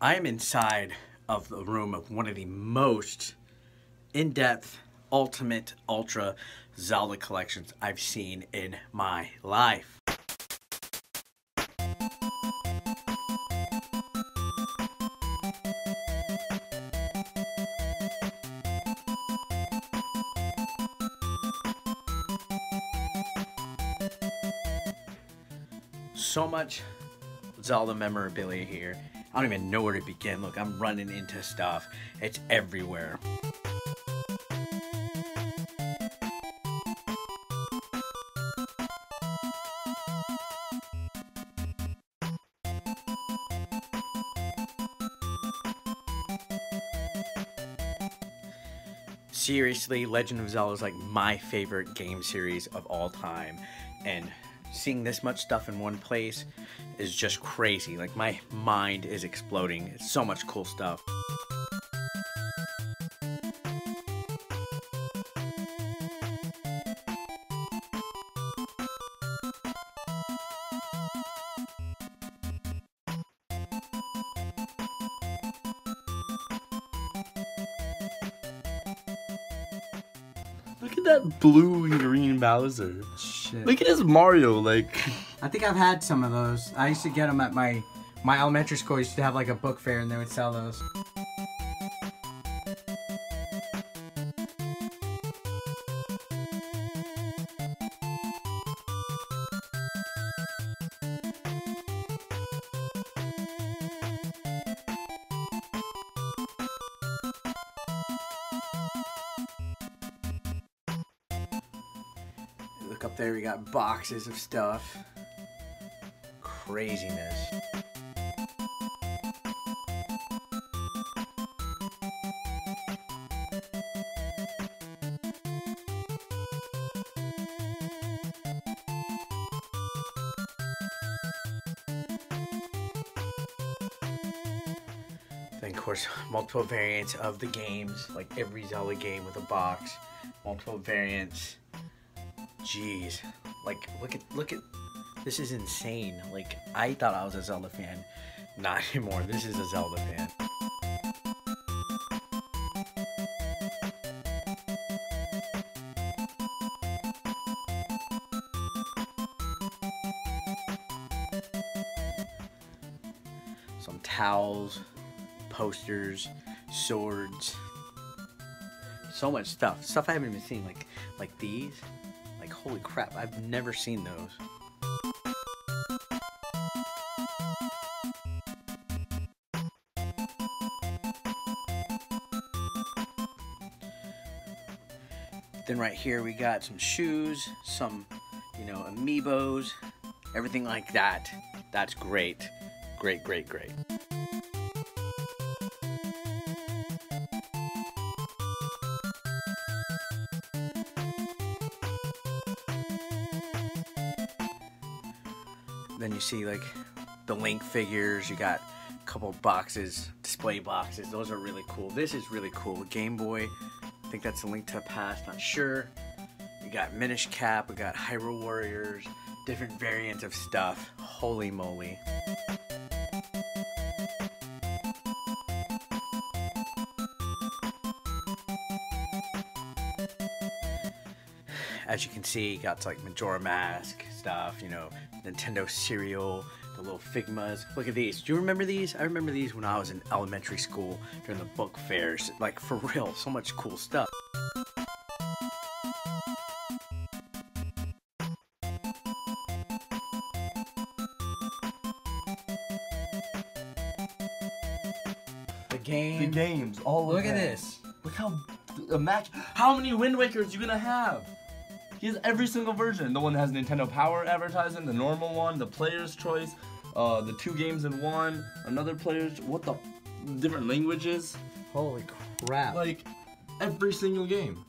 I am inside of the room of one of the most in-depth, ultimate, ultra Zelda collections I've seen in my life. So much Zelda memorabilia here. I don't even know where to begin. Look, I'm running into stuff. It's everywhere. Seriously, Legend of Zelda is like my favorite game series of all time, and seeing this much stuff in one place is just crazy. Like, my mind is exploding. It's so much cool stuff. Look at that blue and green Bowser. Shit. Look at his Mario, like. I think I've had some of those. I used to get them at my elementary school. I used to have like a book fair and they would sell those. Look up there, we got boxes of stuff. Craziness. Then of course, multiple variants of the games, like every Zelda game with a box, multiple variants. Jeez, like look at, this is insane. Like, I thought I was a Zelda fan, not anymore. This is a Zelda fan. Some towels, posters, swords, so much stuff. Stuff I haven't even seen, like these. Like, holy crap, I've never seen those. Then right here we got some shoes, some, you know, amiibos, everything like that. That's great. Great, great, great. Then you see like the Link figures, you got a couple boxes, display boxes, those are really cool. This is really cool. Game Boy, I think that's a Link to the Past, not sure. We got Minish Cap, we got Hyrule Warriors, different variants of stuff. Holy moly. As you can see, you got like Majora's Mask stuff, you know, Nintendo cereal, the little Figmas. Look at these. Do you remember these? I remember these when I was in elementary school during the book fairs. Like, for real, so much cool stuff. The games. All look at this. Look how how many Wind Wakers you gonna have? He has every single version. The one that has Nintendo Power advertising, the normal one, the Player's Choice, the two games in one, another Player's. What the? Different languages. Holy crap! Like every single game.